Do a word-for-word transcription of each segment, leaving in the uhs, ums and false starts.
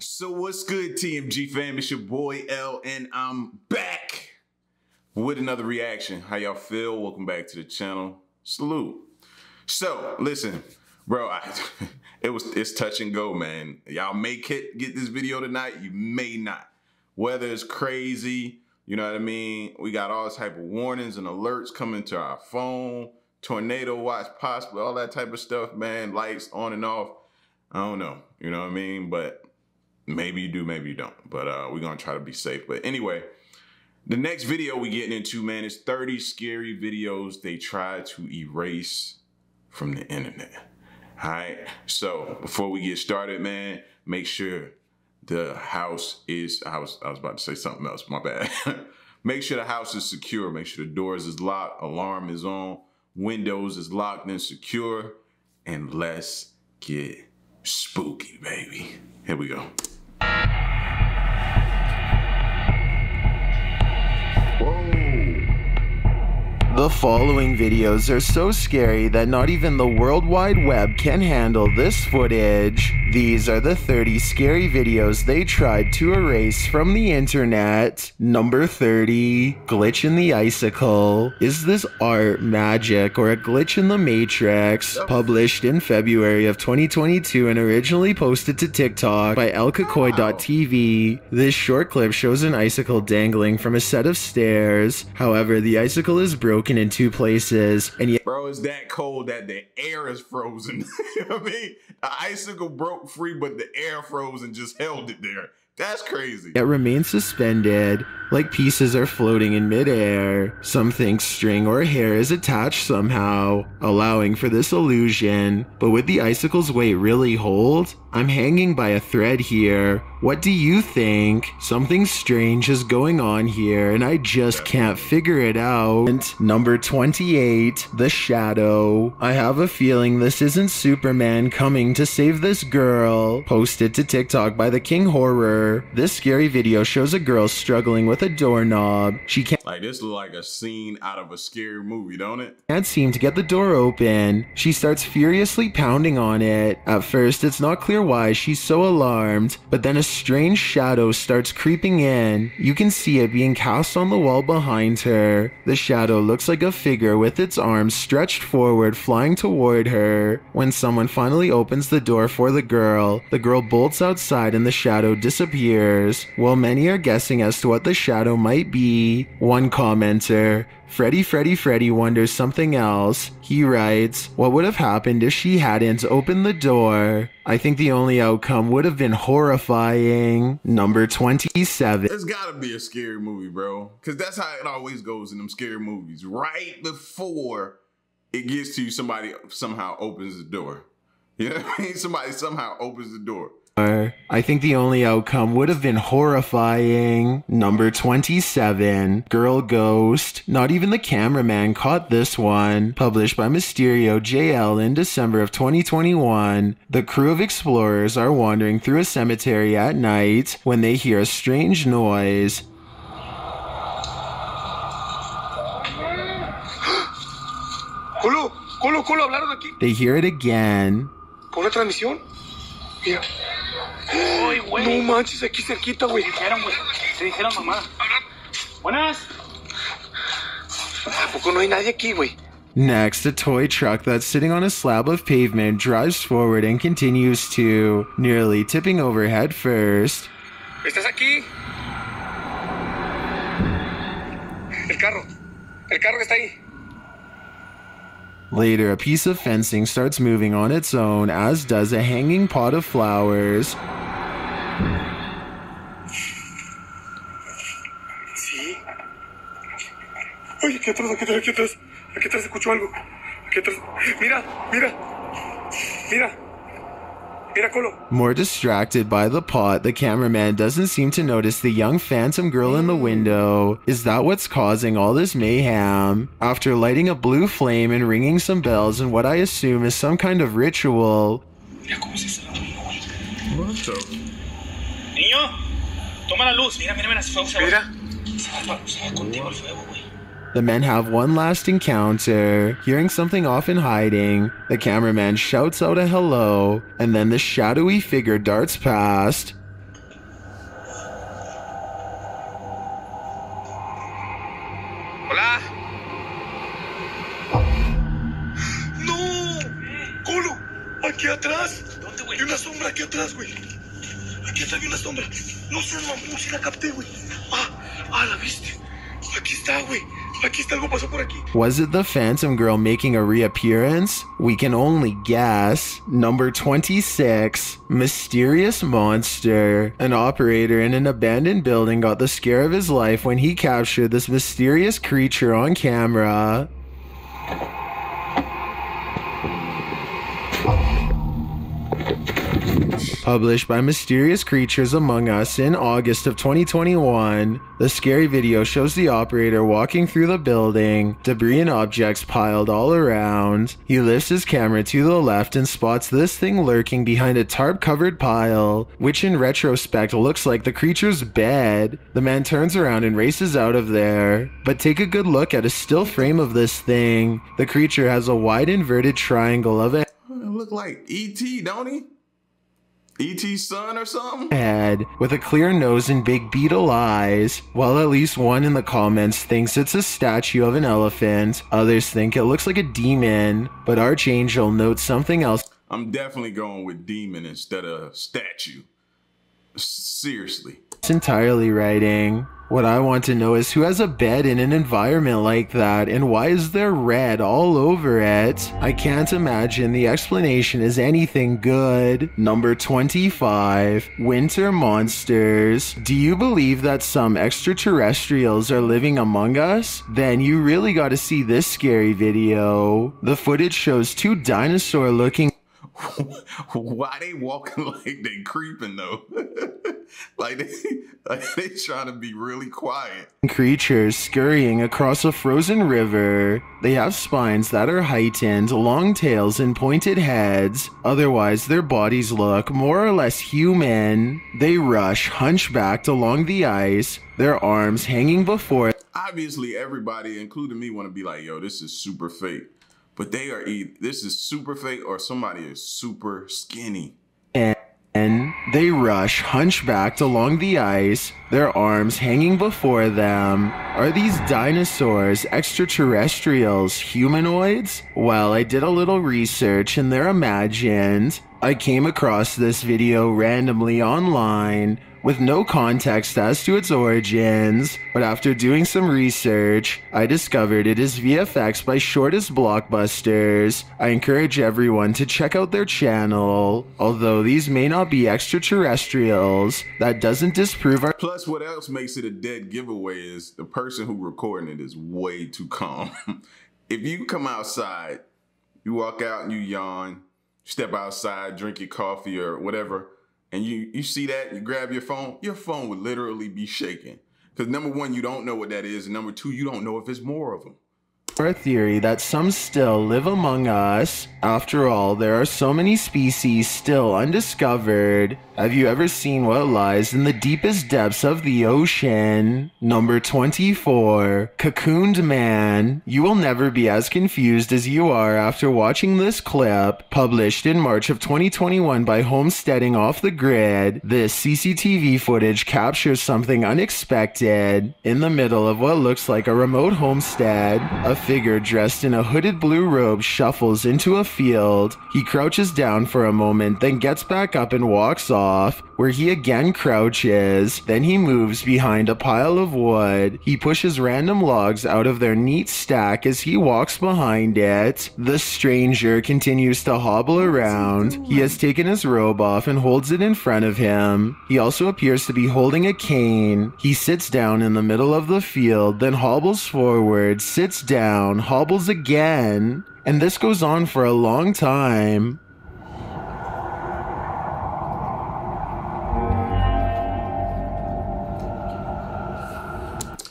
So what's good, T M G fam? It's your boy L, and I'm back with another reaction. How y'all feel? Welcome back to the channel. Salute. So listen, bro, I, it was it's touch and go, man. Y'all may get this video tonight. You may not. Weather is crazy. You know what I mean? We got all type of warnings and alerts coming to our phone. Tornado watch, possibly all that type of stuff, man. Lights on and off. I don't know. You know what I mean? But maybe you do, maybe you don't. But uh, we're going to try to be safe. But anyway, the next video we're getting into, man, is thirty scary videos they tried to erase from the internet. All right. So before we get started, man, make sure the house is, I was, I was about to say something else. My bad. Make sure the house is secure. Make sure the doors is locked. Alarm is on. Windows is locked and secure. And let's get spooky, baby. Here we go. The following videos are so scary that not even the World Wide Web can handle this footage. These are the thirty scary videos they tried to erase from the internet. Number thirty, Glitch in the Icicle. Is this art, magic, or a glitch in the matrix? Published in February of twenty twenty-two and originally posted to TikTok by Elkakoi dot T V. This short clip shows an icicle dangling from a set of stairs. However, the icicle is broken in two places, and yet, bro, it's that cold that the air is frozen. You know what I mean? The icicle broke free, but the air froze and just held it there. That's crazy. It remains suspended, like pieces are floating in midair. Some think string or hair is attached somehow, allowing for this illusion. But would the icicle's weight really hold? I'm hanging by a thread here. What do you think? Something strange is going on here, and I just can't figure it out. And number twenty-eight, The Shadow. I have a feeling this isn't Superman coming to save this girl. Posted to TikTok by the King Horror. This scary video shows a girl struggling with a doorknob. She can't like this look like a scene out of a scary movie, don't it? Can't seem to get the door open. She starts furiously pounding on it. At first, it's not clear why she's so alarmed, but then a strange shadow starts creeping in. You can see it being cast on the wall behind her. The shadow looks like a figure with its arms stretched forward, flying toward her. When someone finally opens the door for the girl, the girl bolts outside and the shadow disappears. While many are guessing as to what the shadow might be, one commenter, Freddy Freddy Freddy, wonders something else. He writes, "What would have happened if she hadn't opened the door? I think the only outcome would have been horrifying." Number twenty-seven. There's gotta be a scary movie, bro. Cause that's how it always goes in them scary movies. Right before it gets to you, somebody somehow opens the door. You know what I mean? Somebody somehow opens the door. I think the only outcome would have been horrifying. Number twenty-seven, Girl Ghost. Not even the cameraman caught this one. Published by Mysterio J L in December of twenty twenty-one. The crew of explorers are wandering through a cemetery at night when they hear a strange noise. They hear it again. No manches, aquí cerquita, güey. Te dijeron, güey. Te dijeron, mamá. Buenas. ¿A poco no hay nadie aquí, güey? Next, a toy truck that's sitting on a slab of pavement drives forward and continues to, nearly tipping over head first. ¿Estás aquí? El carro. El carro que está ahí. Later, a piece of fencing starts moving on its own, as does a hanging pot of flowers. More distracted by the pot, the cameraman doesn't seem to notice the young phantom girl in the window. Is that what's causing all this mayhem? After lighting a blue flame and ringing some bells in what I assume is some kind of ritual, the men have one last encounter. Hearing something off in hiding, the cameraman shouts out a hello, and then the shadowy figure darts past. atrás. ¿Dónde, güey? Hay una sombra aquí atrás, güey. Aquí atrás hay una sombra. No sé, mamón, si la capté, güey. Ah, ah, la viste. Aquí está, güey. Aquí está, algo pasó por aquí. Was it the Phantom Girl making a reappearance? We can only guess. Number twenty-six, Mysterious Monster. An operator in an abandoned building got the scare of his life when he captured this mysterious creature on camera. Published by Mysterious Creatures Among Us in August of twenty twenty-one, the scary video shows the operator walking through the building, debris and objects piled all around. He lifts his camera to the left and spots this thing lurking behind a tarp-covered pile, which in retrospect looks like the creature's bed. The man turns around and races out of there. But take a good look at a still frame of this thing. The creature has a wide inverted triangle of a head. It look like E T, don't he? E T's son or something? Head, with a clear nose and big beetle eyes. While at least one in the comments thinks it's a statue of an elephant, others think it looks like a demon. But Archangel notes something else. I'm definitely going with demon instead of statue. Seriously. It's entirely writing. What I want to know is who has a bed in an environment like that, and why is there red all over it? I can't imagine the explanation is anything good. Number twenty-five, Winter Monsters. Do you believe that some extraterrestrials are living among us? Then you really gotta see this scary video. The footage shows two dinosaur looking... Why they walking like they creeping though? Like they, like they trying to be really quiet. Creatures scurrying across a frozen river. They have spines that are heightened, long tails and pointed heads. Otherwise, their bodies look more or less human. They rush hunchbacked along the ice, their arms hanging before. Obviously, everybody, including me, want to be like, yo, this is super fake. But they are either, this is super fake or somebody is super skinny. And they rush hunchbacked along the ice, their arms hanging before them. Are these dinosaurs, extraterrestrials, humanoids? Well, I did a little research and they're imagined. I came across this video randomly online with no context as to its origins, but after doing some research, I discovered it is V F X by Shortest Blockbusters. I encourage everyone to check out their channel. Although these may not be extraterrestrials, that doesn't disprove our- Plus, what else makes it a dead giveaway is the person who recording it is way too calm. If you come outside, you walk out and you yawn, step outside, drink your coffee or whatever, and you, you see that, you grab your phone, your phone would literally be shaking. Because number one, you don't know what that is. And number two, you don't know if it's more of them. Our theory that some still live among us. After all, there are so many species still undiscovered. Have you ever seen what lies in the deepest depths of the ocean? Number twenty-four, Cocooned Man. You will never be as confused as you are after watching this clip. Published in March of twenty twenty-one by Homesteading Off The Grid, this C C T V footage captures something unexpected. In the middle of what looks like a remote homestead, a figure dressed in a hooded blue robe shuffles into a field. He crouches down for a moment, then gets back up and walks off, where he again crouches. Then he moves behind a pile of wood. He pushes random logs out of their neat stack as he walks behind it. The stranger continues to hobble around. He has taken his robe off and holds it in front of him. He also appears to be holding a cane. He sits down in the middle of the field, then hobbles forward, sits down, hobbles again. And this goes on for a long time.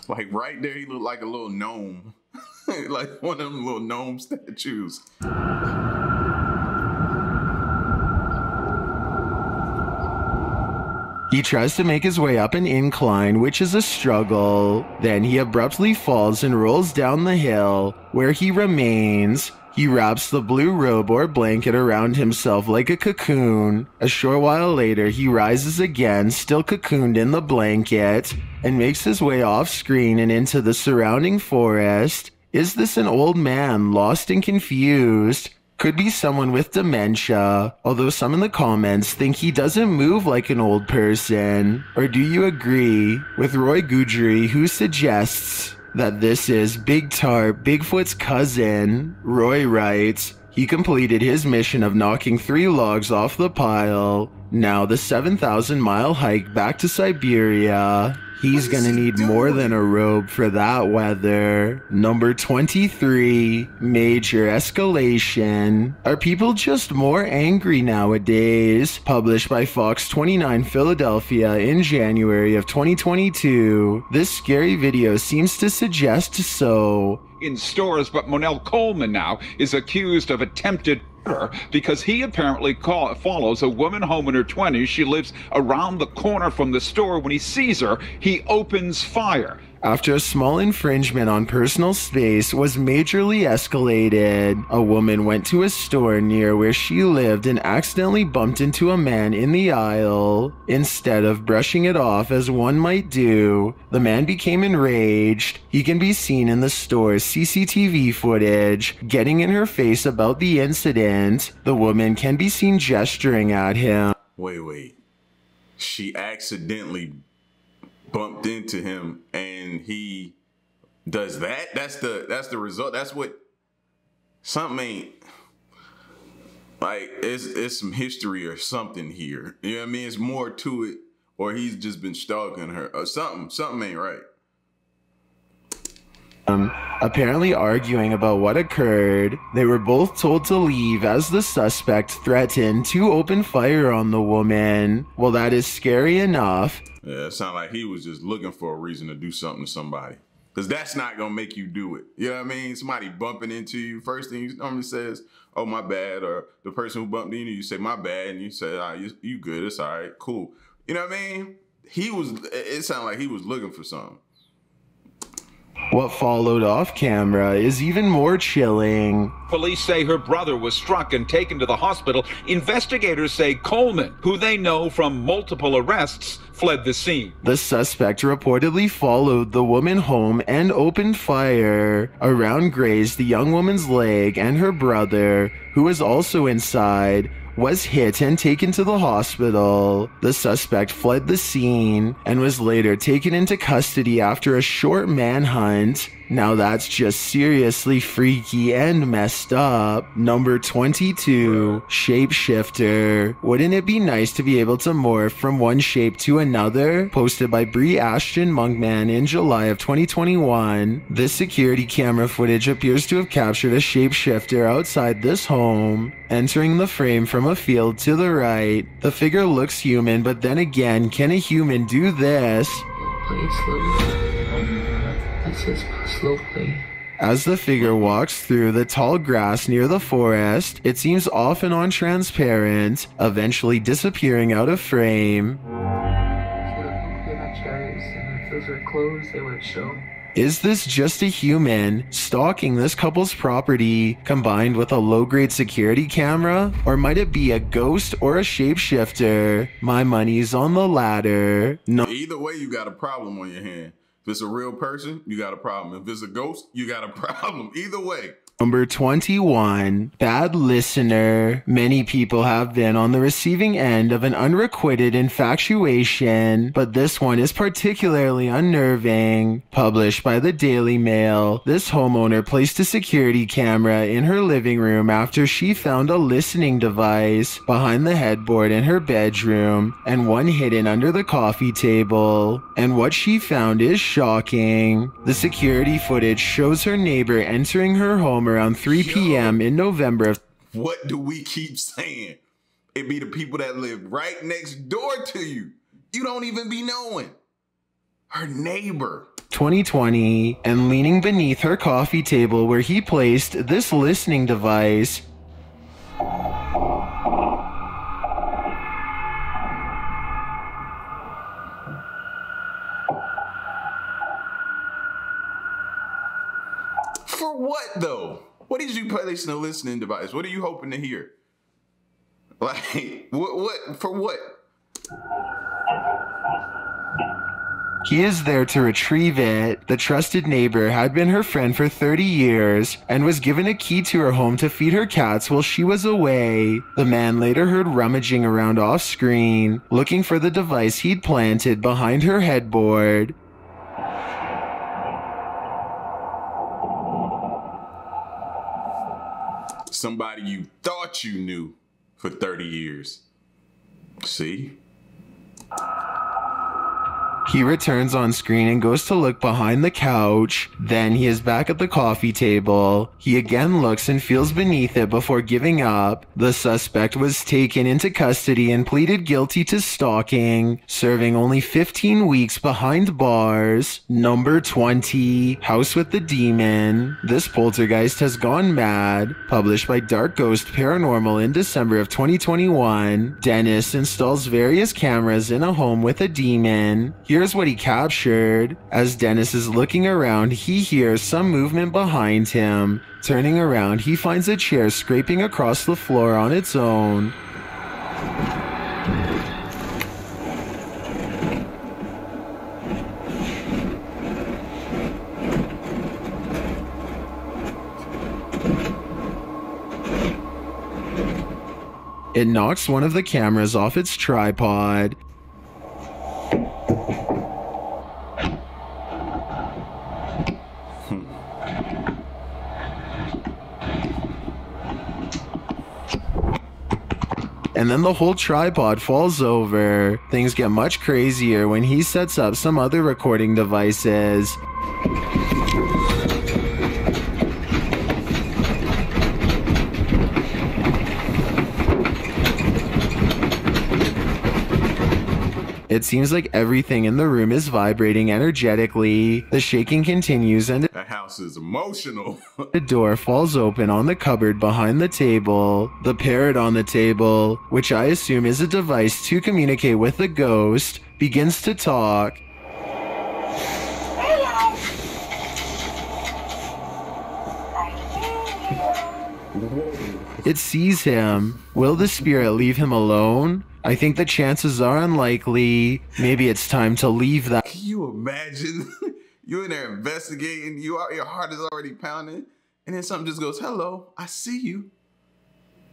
Like right there, he looked like a little gnome. Like one of them little gnome statues. He tries to make his way up an incline, which is a struggle. Then he abruptly falls and rolls down the hill, where he remains. He wraps the blue robe or blanket around himself like a cocoon. A short while later, he rises again, still cocooned in the blanket, and makes his way off screen and into the surrounding forest. Is this an old man, lost and confused? Could be someone with dementia, although some in the comments think he doesn't move like an old person. Or do you agree with Roy Goudry, who suggests that this is Big Tar, Bigfoot's cousin? Roy writes, he completed his mission of knocking three logs off the pile. Now the seven thousand mile hike back to Siberia. He's gonna need more than a robe for that weather. Number twenty-three, Major Escalation. Are people just more angry nowadays? Published by Fox twenty-nine Philadelphia in January of twenty twenty-two. This scary video seems to suggest so. In stores, but Monell Coleman now is accused of attempted because he apparently call, follows a woman home in her twenties. She lives around the corner from the store. When he sees her, he opens fire. After a small infringement on personal space was majorly escalated, a woman went to a store near where she lived and accidentally bumped into a man in the aisle. Instead of brushing it off as one might do, the man became enraged. He can be seen in the store's C C T V footage, getting in her face about the incident. The woman can be seen gesturing at him. Wait, wait. She accidentally bumped into him and he does that? That's the that's the result. That's what something ain't like. It's it's some history or something here. You know what I mean? It's more to it, or he's just been stalking her or something. Something ain't right. Um, apparently arguing about what occurred, they were both told to leave as the suspect threatened to open fire on the woman. Well, that is scary enough. Yeah, it sounded like he was just looking for a reason to do something to somebody, because that's not going to make you do it. You know what I mean? Somebody bumping into you, first thing you normally says, oh, my bad, or the person who bumped into you, you say, my bad, and you say, ah, you, you good, it's all right, cool. You know what I mean? He was, it sounded like he was looking for something. What followed off camera is even more chilling. Police say her brother was struck and taken to the hospital. Investigators say Coleman, who they know from multiple arrests, fled the scene. The suspect reportedly followed the woman home and opened fire. A round grazed the young woman's leg, and her brother, who was also inside, was hit and taken to the hospital. The suspect fled the scene and was later taken into custody after a short manhunt. Now that's just seriously freaky and messed up. Number twenty-two, Shapeshifter. Wouldn't it be nice to be able to morph from one shape to another? Posted by Brie Ashton Monkman in July of twenty twenty-one. This security camera footage appears to have captured a shapeshifter outside this home, entering the frame from a field to the right. The figure looks human, but then again, can a human do this? Slowly. As the figure walks through the tall grass near the forest, it seems off and on transparent, eventually disappearing out of frame. Is this just a human stalking this couple's property combined with a low-grade security camera? Or might it be a ghost or a shapeshifter? My money's on the latter. No. Either way, you got a problem on your hand. If it's a real person, you got a problem. If it's a ghost, you got a problem. Either way. Number twenty-one, Bad Listener. Many people have been on the receiving end of an unrequited infatuation, but this one is particularly unnerving. Published by the Daily Mail, this homeowner placed a security camera in her living room after she found a listening device behind the headboard in her bedroom and one hidden under the coffee table. And what she found is shocking. The security footage shows her neighbor entering her home around three P M in November. What do we keep saying? It be the people that live right next door to you. You don't even be knowing. Her neighbor. twenty twenty, and leaning beneath her coffee table where he placed this listening device, what though? What did you place in a listening device? What are you hoping to hear? Like, what, what for what? He is there to retrieve it. The trusted neighbor had been her friend for thirty years and was given a key to her home to feed her cats while she was away. The man later heard rummaging around off-screen, looking for the device he'd planted behind her headboard. Somebody you thought you knew for thirty years. See? He returns on screen and goes to look behind the couch. Then he is back at the coffee table. He again looks and feels beneath it before giving up. The suspect was taken into custody and pleaded guilty to stalking, serving only fifteen weeks behind bars. Number twenty, House with the Demon. This poltergeist has gone mad. Published by Dark Ghost Paranormal in December of twenty twenty-one, Dennis installs various cameras in a home with a demon. Here's what he captured. As Dennis is looking around, he hears some movement behind him. Turning around, he finds a chair scraping across the floor on its own. It knocks one of the cameras off its tripod. And then the whole tripod falls over. Things get much crazier when he sets up some other recording devices. It seems like everything in the room is vibrating energetically. The shaking continues and the house is emotional. The door falls open on the cupboard behind the table. The parrot on the table, which I assume is a device to communicate with the ghost, begins to talk. It sees him. Will the spirit leave him alone? I think the chances are unlikely. Maybe it's time to leave that. Can you imagine? You're in there investigating. You are, your heart is already pounding. And then something just goes, hello, I see you.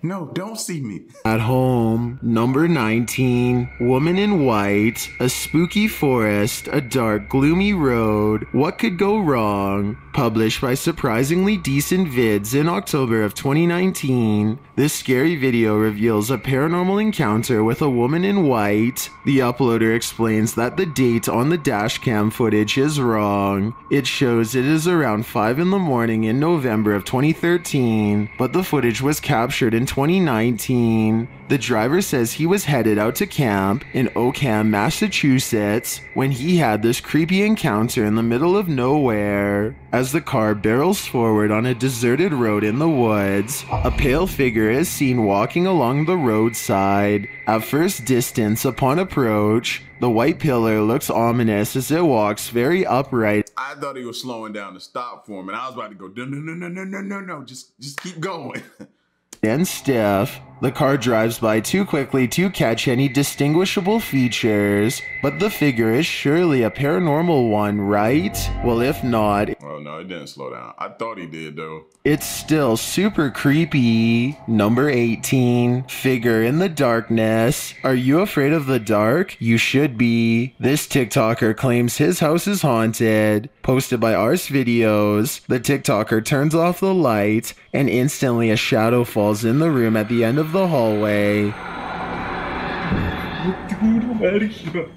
No, don't see me. At home. Number nineteen, Woman in White. A spooky forest, a dark, gloomy road. What could go wrong? Published by Surprisingly Decent Vids in October of twenty nineteen. This scary video reveals a paranormal encounter with a woman in white. The uploader explains that the date on the dashcam footage is wrong. It shows it is around five in the morning in November of twenty thirteen, but the footage was captured in twenty nineteen. The driver says he was headed out to camp in Oakham, Massachusetts, when he had this creepy encounter in the middle of nowhere. As the car barrels forward on a deserted road in the woods, a pale figure is seen walking along the roadside. At first distance, upon approach, the white pillar looks ominous as it walks very upright. I thought he was slowing down to stop for him, and I was about to go, no, no, no, no, no, no, no, just, just keep going. And stiff. The car drives by too quickly to catch any distinguishable features, but the figure is surely a paranormal one, right? Well, if not... Oh, no, it didn't slow down. I thought he did, though. It's still super creepy. Number eighteen, Figure in the Darkness. Are you afraid of the dark? You should be. This TikToker claims his house is haunted. Posted by Ars Videos, the TikToker turns off the light, and instantly a shadow falls in the room at the end of the hallway.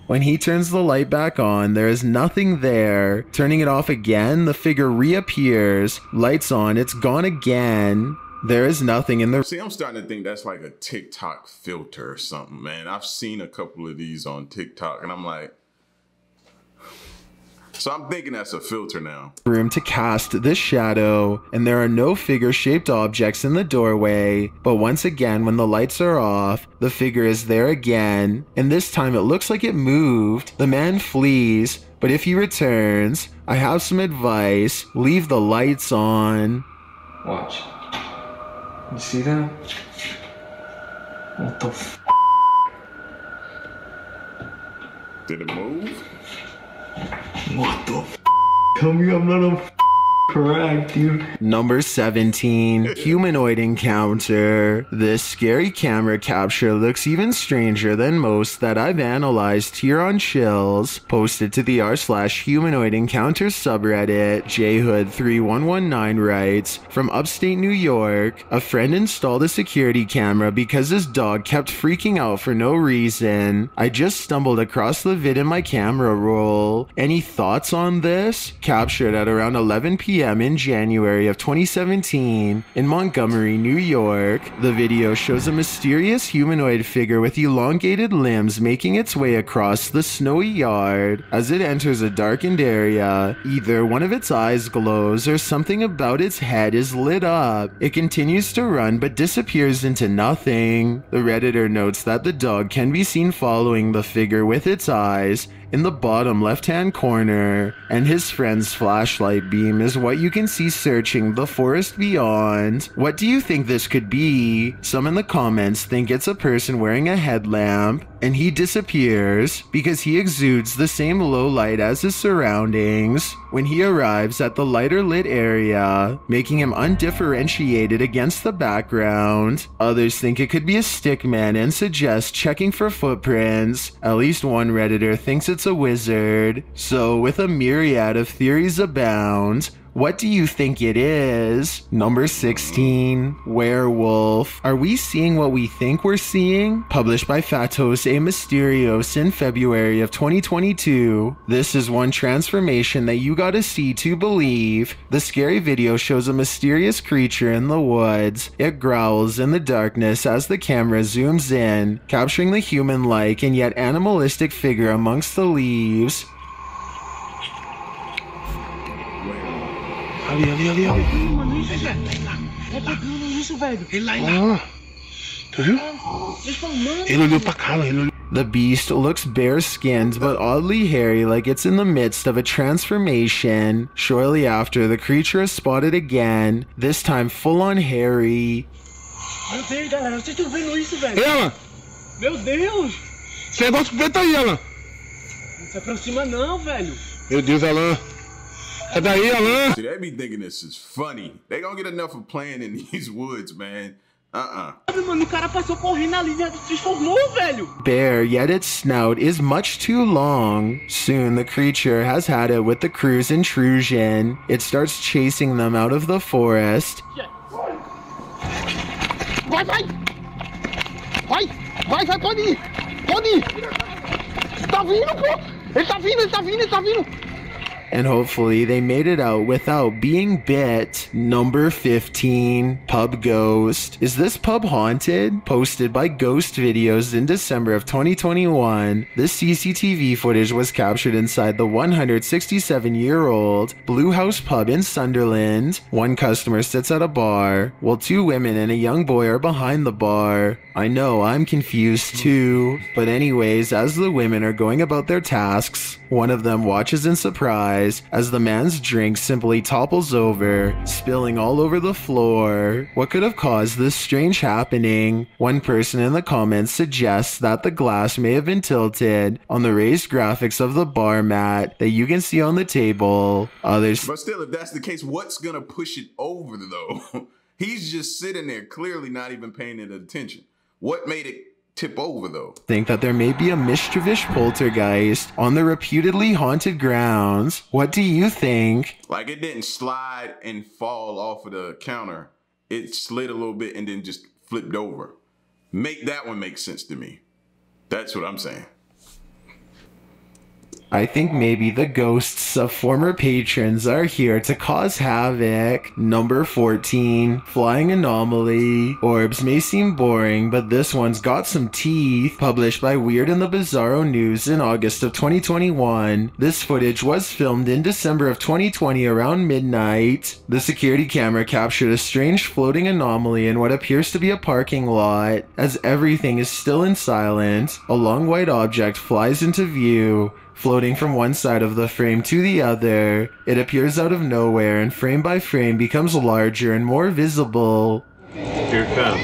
When he turns the light back on, there is nothing there. Turning it off again, the figure reappears. Lights on, it's gone again. There is nothing in the... See, I'm starting to think that's like a TikTok filter or something, man. I've seen a couple of these on TikTok, and I'm like... So I'm thinking that's a filter now. Room to cast this shadow, and there are no figure-shaped objects in the doorway. But once again, when the lights are off, the figure is there again, and this time it looks like it moved. The man flees, but if he returns, I have some advice. Leave the lights on. Watch. You see that? What the f***? Did it move? What the f? Tell me I'm not a f correct, dude. Number seventeen, humanoid encounter. This scary camera capture looks even stranger than most that I've analyzed here on Chills, posted to the r slash humanoid encounters subreddit. j hood three one one nine writes, from upstate New York, a friend installed a security camera because his dog kept freaking out for no reason. I just stumbled across the vid in my camera roll. Any thoughts on this? Captured at around eleven p m in January of twenty seventeen in Montgomery, New York. The video shows a mysterious humanoid figure with elongated limbs making its way across the snowy yard. As it enters a darkened area, either one of its eyes glows or something about its head is lit up. It continues to run but disappears into nothing. The Redditor notes that the dog can be seen following the figure with its eyes in the bottom left-hand corner, and his friend's flashlight beam is what you can see searching the forest beyond. What do you think this could be? Some in the comments think it's a person wearing a headlamp, and he disappears because he exudes the same low light as his surroundings when he arrives at the lighter lit area, making him undifferentiated against the background. Others think it could be a stick man and suggest checking for footprints. At least one Redditor thinks it's a wizard. So with a myriad of theories abound, what do you think it is? Number sixteen, werewolf. Are we seeing what we think we're seeing? Published by Fatos A Mysterios in February of twenty twenty-two. This is one transformation that you gotta see to believe. The scary video shows a mysterious creature in the woods. It growls in the darkness as the camera zooms in, capturing the human-like and yet animalistic figure amongst the leaves. Ali, ali, ali, ali. Ele lá, ele lá. Tu viu? Ele olhou pra cá, ele olhou. The beast looks bare-skinned but oddly hairy, like it's in the midst of a transformation. Shortly after, the creature is spotted again, this time full-on hairy. Meu Deus, galera, vocês estão vendo isso, velho? Ela! Meu Deus! Esse negócio preto aí, Alan! Não se aproxima não, velho! Meu Deus, Alan! See, they be thinking this is funny. They don't get enough of playing in these woods, man. Uh-uh. Bear, yet its snout is much too long. Soon the creature has had it with the crew's intrusion. It starts chasing them out of the forest. Vai, vai! Vai! Vai, vai, pode ir! Pode ir! Tá vindo, pô! Ele tá vindo, ele tá vindo, ele tá vindo! And hopefully they made it out without being bit. Number fifteen, Pub Ghost. Is this pub haunted? Posted by Ghost Videos in December of twenty twenty-one, this C C T V footage was captured inside the one hundred sixty-seven-year-old Blue House Pub in Sunderland. One customer sits at a bar, while two women and a young boy are behind the bar. I know, I'm confused too. But anyways, as the women are going about their tasks, one of them watches in surprise as the man's drink simply topples over, spilling all over the floor. What could have caused this strange happening? One person in the comments suggests that the glass may have been tilted on the raised graphics of the bar mat that you can see on the table. Others... But still, if that's the case, what's gonna push it over, though? He's just sitting there, clearly not even paying it attention. What made it tip over, though? Think that there may be a mischievous poltergeist on the reputedly haunted grounds. What do you think? Like, it didn't slide and fall off of the counter. It slid a little bit and then just flipped over. Make that one make sense to me. That's what I'm saying. I think maybe the ghosts of former patrons are here to cause havoc. Number fourteen, Flying Anomaly. Orbs may seem boring, but this one's got some teeth. Published by Weird and the Bizarro News in August of twenty twenty-one, this footage was filmed in December of twenty twenty around midnight. The security camera captured a strange floating anomaly in what appears to be a parking lot. As everything is still and silent, a long white object flies into view, floating from one side of the frame to the other. It appears out of nowhere and frame by frame becomes larger and more visible. Here it comes.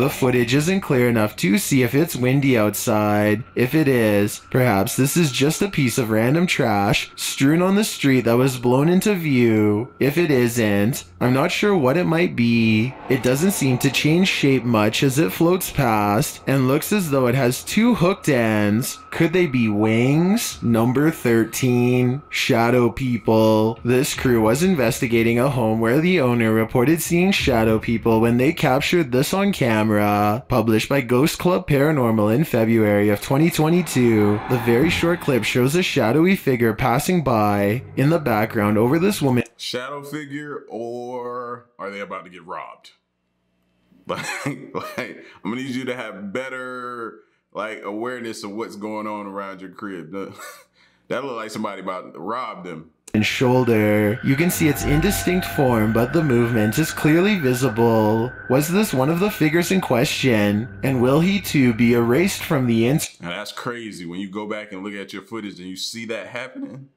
The footage isn't clear enough to see if it's windy outside. If it is, perhaps this is just a piece of random trash strewn on the street that was blown into view. If it isn't, I'm not sure what it might be. It doesn't seem to change shape much as it floats past and looks as though it has two hooked ends. Could they be wings? Number thirteen. Shadow people. This crew was investigating a home where the owner reported seeing shadow people when they captured this on camera. Published by Ghost Club Paranormal in February of twenty twenty-two, the very short clip shows a shadowy figure passing by in the background over this woman. Shadow figure, or are they about to get robbed? Like, like I'm gonna need you to have better like awareness of what's going on around your crib. That looked like somebody about to rob them. And shoulder. You can see its indistinct form, but the movement is clearly visible. Was this one of the figures in question? And will he too be erased from the ins- Now that's crazy. When you go back and look at your footage and you see that happening.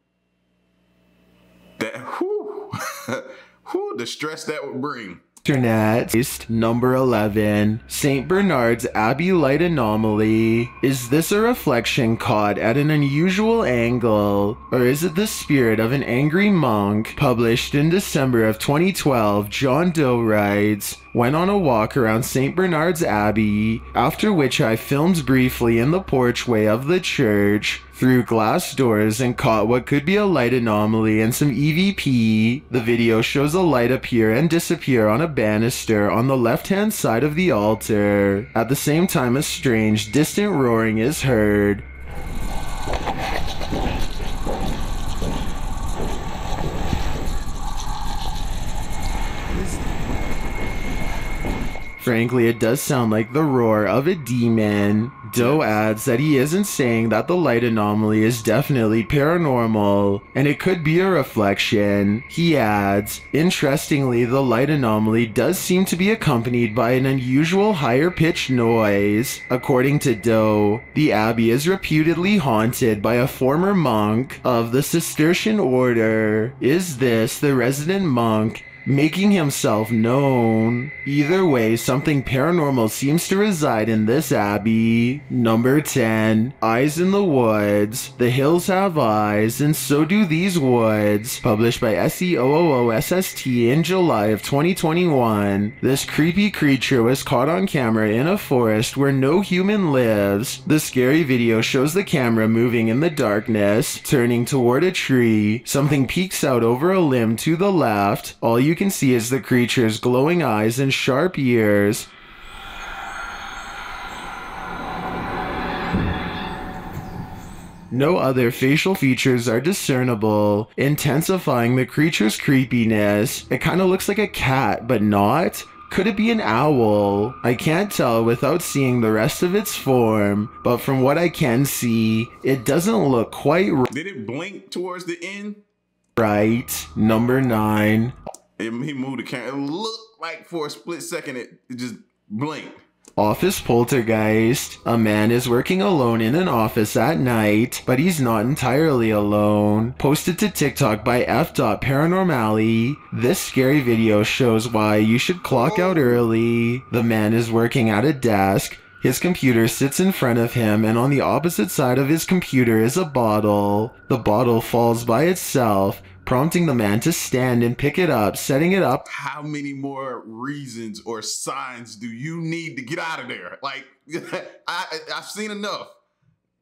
That, whew, whew, the stress that would bring. Internet. Number eleven. Saint Bernard's Abbey Light Anomaly. Is this a reflection caught at an unusual angle? Or is it the spirit of an angry monk? Published in December of twenty twelve, John Doe writes, "Went on a walk around Saint Bernard's Abbey, after which I filmed briefly in the porchway of the church, through glass doors, and caught what could be a light anomaly and some E V P. The video shows a light appear and disappear on a banister on the left-hand side of the altar. At the same time, a strange, distant roaring is heard. Frankly, it does sound like the roar of a demon." Doe adds that he isn't saying that the light anomaly is definitely paranormal, and it could be a reflection. He adds, "Interestingly, the light anomaly does seem to be accompanied by an unusual higher-pitched noise." According to Doe, the abbey is reputedly haunted by a former monk of the Cistercian Order. Is this the resident monk making himself known? Either way, something paranormal seems to reside in this abbey. Number ten. Eyes in the Woods. The hills have eyes, and so do these woods. Published by SEOOSST in July of twenty twenty-one. This creepy creature was caught on camera in a forest where no human lives. The scary video shows the camera moving in the darkness, turning toward a tree. Something peeks out over a limb to the left. All you You can see is the creature's glowing eyes and sharp ears. No other facial features are discernible, intensifying the creature's creepiness. It kind of looks like a cat, but not. Could it be an owl? I can't tell without seeing the rest of its form, but from what I can see, it doesn't look quite right. Did it blink towards the end? Right. Number nine. He moved the camera. It looked like for a split second it, it just blinked. Office poltergeist. A man is working alone in an office at night, but he's not entirely alone. Posted to TikTok by f.paranormally, this scary video shows why you should clock out early. The man is working at a desk. His computer sits in front of him, and on the opposite side of his computer is a bottle. The bottle falls by itself, prompting the man to stand and pick it up, setting it up. How many more reasons or signs do you need to get out of there? Like, I, I've seen enough.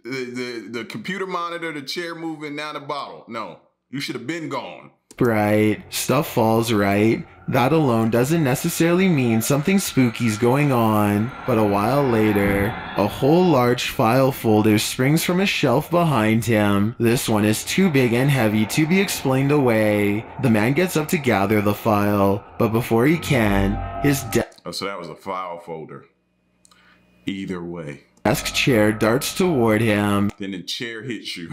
The, the, the computer monitor, the chair moving, now the bottle. No, you should have been gone. Right. Stuff falls right. That alone doesn't necessarily mean something spooky's going on. But a while later, a whole large file folder springs from a shelf behind him. This one is too big and heavy to be explained away. The man gets up to gather the file, but before he can, his de- Oh, so that was a file folder. Either way. Desk chair darts toward him. Then the chair hits you.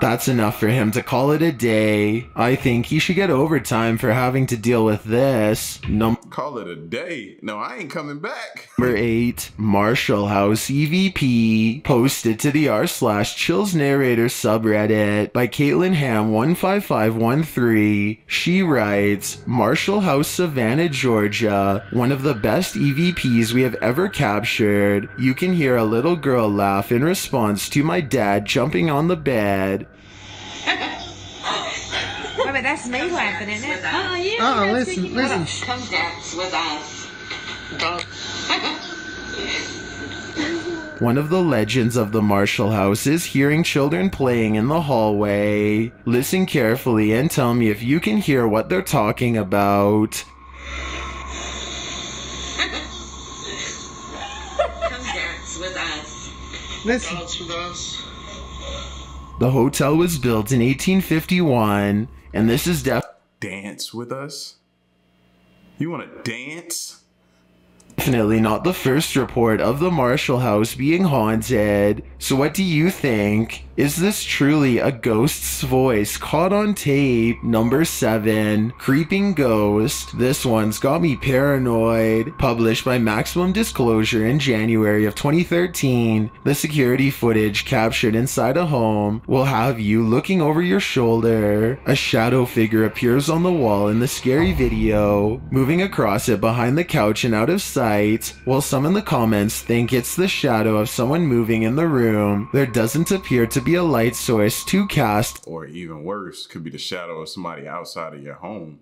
That's enough for him to call it a day. I think he should get overtime for having to deal with this. Num- Call it a day? No, I ain't coming back. Number eight, Marshall House E V P, posted to the r slash Chills Narrator subreddit by Caitlin ham one five five one three. She writes, Marshall House, Savannah, Georgia, one of the best E V Ps we have ever captured. You can hear a little girl laugh in response to my dad jumping on the bed. Wait, but that's me laughing, isn't it? Oh, yeah. Uh oh, listen, you listen. Come dance with us. One of the legends of the Marshall House is hearing children playing in the hallway. Listen carefully and tell me if you can hear what they're talking about. Come dance with us. Listen. Dance with us. The hotel was built in eighteen fifty-one, and this is def- Dance with us? You want to dance? Definitely not the first report of the Marshall House being haunted. So what do you think? Is this truly a ghost's voice caught on tape? Number seven, Creeping Ghost. This one's got me paranoid. Published by Maximum Disclosure in January of twenty thirteen, the security footage captured inside a home will have you looking over your shoulder. A shadow figure appears on the wall in the scary video, moving across it behind the couch and out of sight. While some in the comments think it's the shadow of someone moving in the room, there doesn't appear to be be a light source to cast, or even worse, could be the shadow of somebody outside of your home.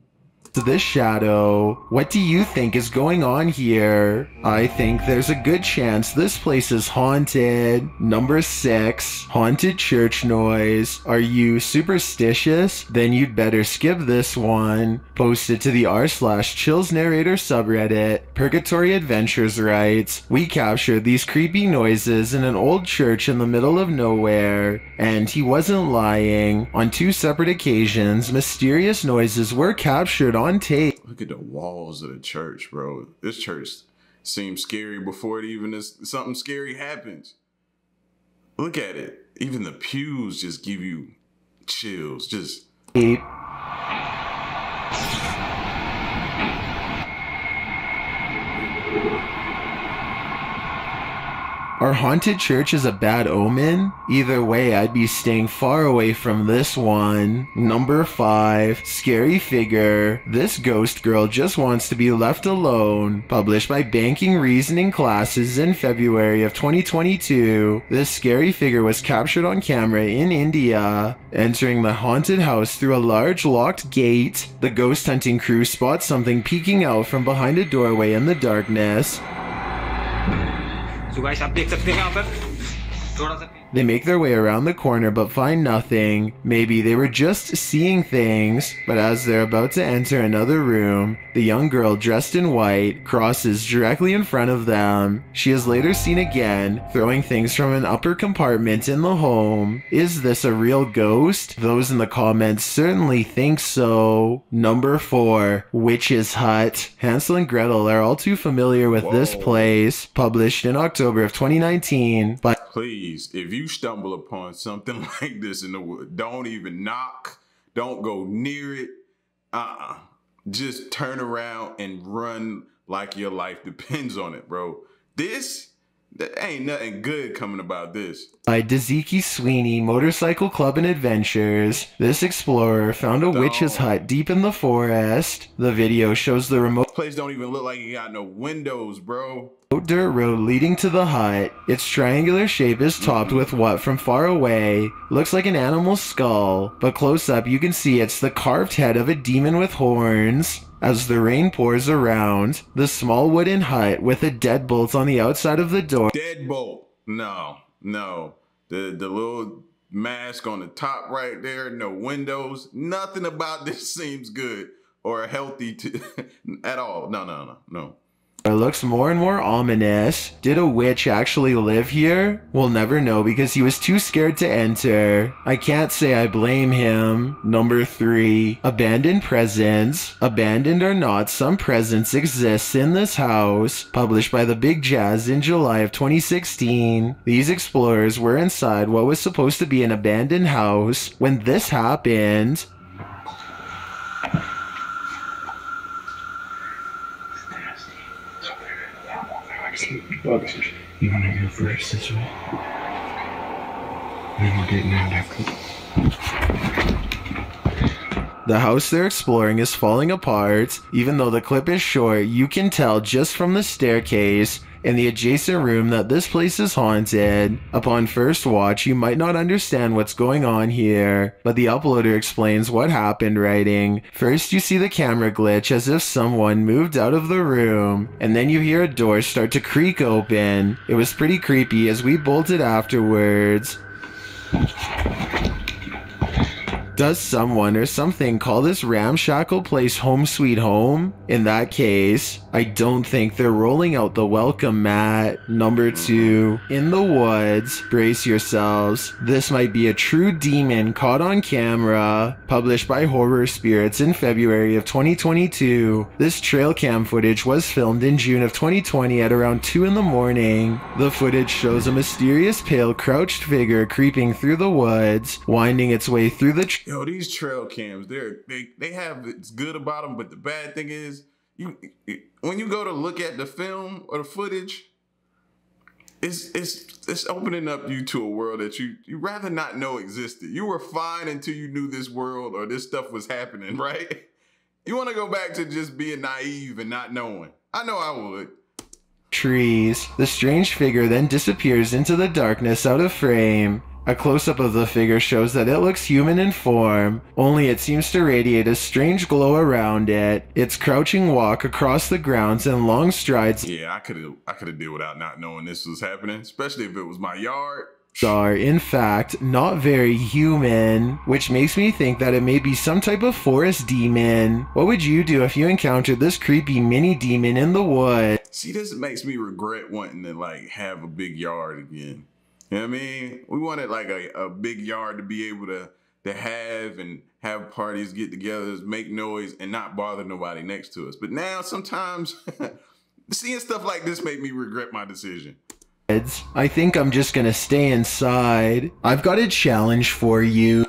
To this shadow, what do you think is going on here? I think there's a good chance this place is haunted. Number six, Haunted Church Noise. Are you superstitious? Then you'd better skip this one. Posted to the r slash Chills Narrator subreddit, Purgatory Adventures writes, we captured these creepy noises in an old church in the middle of nowhere, and he wasn't lying. On two separate occasions, mysterious noises were captured on tape. Look at the walls of the church, bro. This church seems scary before it even is something scary happens. Look at it. Even the pews just give you chills. Just... Tape. Are haunted churches a bad omen? Either way, I'd be staying far away from this one. Number five, Scary Figure. This ghost girl just wants to be left alone. Published by Banking Reasoning Classes in February of twenty twenty-two, this scary figure was captured on camera in India. Entering the haunted house through a large locked gate, the ghost hunting crew spots something peeking out from behind a doorway in the darkness. They make their way around the corner but find nothing. Maybe they were just seeing things, but as they're about to enter another room, the young girl dressed in white crosses directly in front of them. She is later seen again, throwing things from an upper compartment in the home. Is this a real ghost? Those in the comments certainly think so. Number four, Witch's Hut. Hansel and Gretel are all too familiar with Whoa. This place, published in October of twenty nineteen by... Please, if you stumble upon something like this in the wood, don't even knock. Don't go near it. Uh-uh. Just turn around and run like your life depends on it, bro. This... There ain't nothing good coming about this. By Daziki Sweeney, Motorcycle Club and Adventures, this explorer found a don't. witch's hut deep in the forest. The video shows the remote... This place don't even look like it got no windows, bro. ...dirt road leading to the hut. Its triangular shape is topped with what, from far away, looks like an animal's skull. But close up, you can see it's the carved head of a demon with horns. As the rain pours around, the small wooden hut with a deadbolt on the outside of the door. Deadbolt? No, no. The, the little mask on the top right there, no windows. Nothing about this seems good or healthy to, at all. No, no, no, no. It looks more and more ominous. Did a witch actually live here? We'll never know because he was too scared to enter. I can't say I blame him. Number three. Abandoned presence. Abandoned or not, some presence exists in this house. Published by the Big Jazz in July of twenty sixteen. These explorers were inside what was supposed to be an abandoned house when this happened. Bugs. You want to go first this way? Then we're getting out after. The house they're exploring is falling apart. Even though the clip is short, you can tell just from the staircase in the adjacent room that this place is haunted. Upon first watch, you might not understand what's going on here, but the uploader explains what happened, writing, "First you see the camera glitch as if someone moved out of the room, and then you hear a door start to creak open. It was pretty creepy as we bolted afterwards." Does someone or something call this ramshackle place home sweet home? In that case, I don't think they're rolling out the welcome mat. Number two. In the woods. Brace yourselves. This might be a true demon caught on camera. Published by Horror Spirits in February of twenty twenty-two. This trail cam footage was filmed in June of twenty twenty at around two in the morning. The footage shows a mysterious pale crouched figure creeping through the woods, winding its way through the trail. Yo, these trail cams, they're, they they have it's good about them, but the bad thing is, you when you go to look at the film or the footage, it's it's it's opening up you to a world that you you rather not know existed. You were fine until you knew this world or this stuff was happening, right? You want to go back to just being naive and not knowing. I know I would. Trees. The strange figure then disappears into the darkness out of frame. A close-up of the figure shows that it looks human in form, only it seems to radiate a strange glow around it. Its crouching walk across the grounds and long strides. Yeah, I could've, I could've deal without not knowing this was happening, especially if it was my yard. Are in fact not very human, which makes me think that it may be some type of forest demon. What would you do if you encountered this creepy mini demon in the wood? See, this makes me regret wanting to like have a big yard again. You know what I mean? We wanted like a, a big yard to be able to to have and have parties, get together, make noise, and not bother nobody next to us. But now sometimes seeing stuff like this made me regret my decision. I think I'm just gonna stay inside. I've got a challenge for you.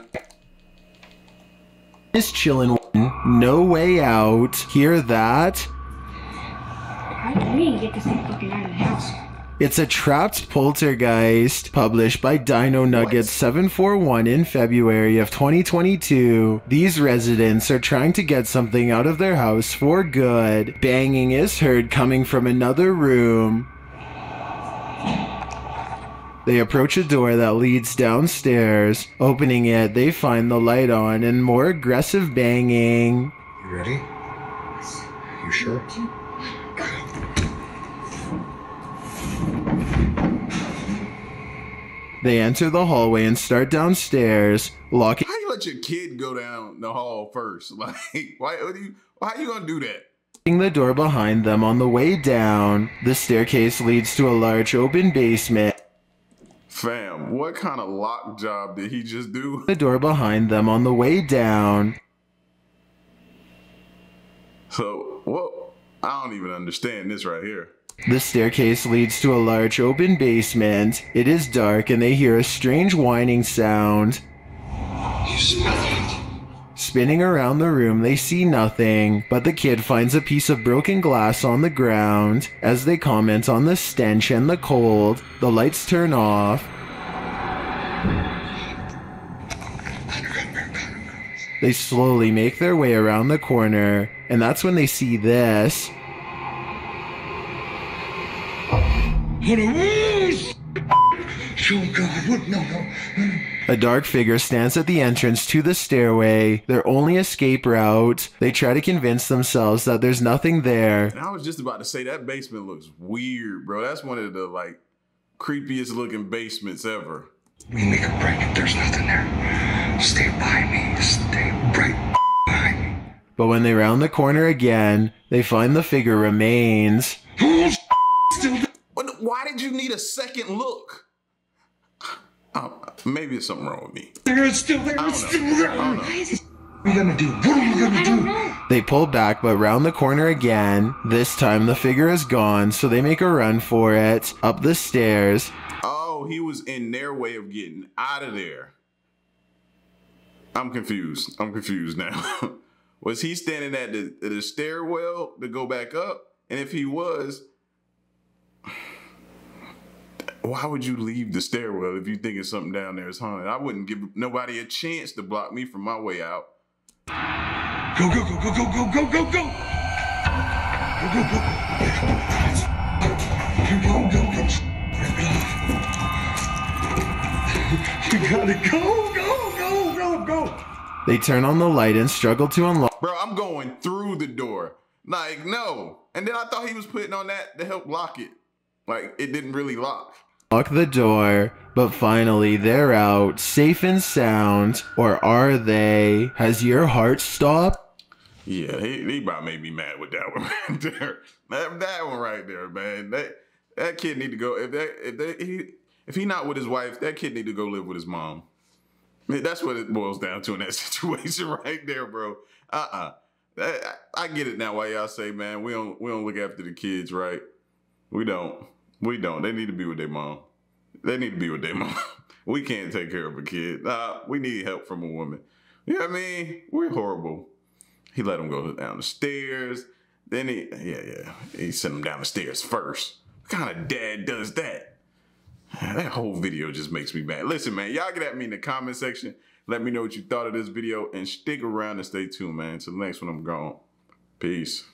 Miss Chillin', no way out. Hear that? I need to get this thing fucking out of the house. It's a trapped poltergeist, published by Dino Nuggets seven four one in February of twenty twenty-two. These residents are trying to get something out of their house for good. Banging is heard coming from another room. They approach a door that leads downstairs. Opening it, they find the light on and more aggressive banging. You ready? You sure? They enter the hallway and start downstairs, locking- How you let your kid go down the hall first? Like, why are you, why are you gonna do that? The door behind them on the way down. The staircase leads to a large open basement. Fam, what kind of lock job did he just do? The door behind them on the way down. So, well, I don't even understand this right here. The staircase leads to a large open basement. It is dark and they hear a strange whining sound. You smell it. Spinning around the room, they see nothing, but the kid finds a piece of broken glass on the ground. As they comment on the stench and the cold, the lights turn off. They slowly make their way around the corner, and that's when they see this. A dark figure stands at the entrance to the stairway, their only escape route. They try to convince themselves that there's nothing there. And I was just about to say that basement looks weird, bro. That's one of the like creepiest looking basements ever. We make a break if there's nothing there. Stay by me. Stay right behind me. But when they round the corner again, They find the figure remains. Why did you need a second look? Uh, maybe there's something wrong with me. They're still there. It's still there. What are we gonna do? What are we gonna do? They pull back, but round the corner again. This time the figure is gone, so they make a run for it up the stairs. Oh, he was in their way of getting out of there. I'm confused. I'm confused now. Was he standing at the, the stairwell to go back up? And if he was, why would you leave the stairwell if you think it's something down there is haunted? I wouldn't give nobody a chance to block me from my way out. Go, go, go, go, go, go, go, go, go. Go, go, go. Go, go, go, go. You gotta go, go, go, go, go. They turn on the light and struggle to unlock. Bro, I'm going through the door. Like, no. And then I thought he was putting on that to help lock it. Like, it didn't really lock. Lock the door, but finally they're out, safe and sound, or are they? Has your heart stopped? Yeah, he, he about made me mad with that one right there. That, that one right there, man. That that kid need to go. If that if that he if he not with his wife, that kid need to go live with his mom. Man, that's what it boils down to in that situation right there, bro. Uh uh. That, I, I get it now. Why y'all say, man, we don't we don't look after the kids, right? We don't. We don't. They need to be with their mom. They need to be with their mom. We can't take care of a kid. Nah, we need help from a woman. You know what I mean? We're horrible. He let him go down the stairs. Then he, yeah, yeah. He sent him down the stairs first. What kind of dad does that? That whole video just makes me mad. Listen, man, y'all get at me in the comment section. Let me know what you thought of this video and stick around and stay tuned, man. Till the next one, I'm gone. Peace.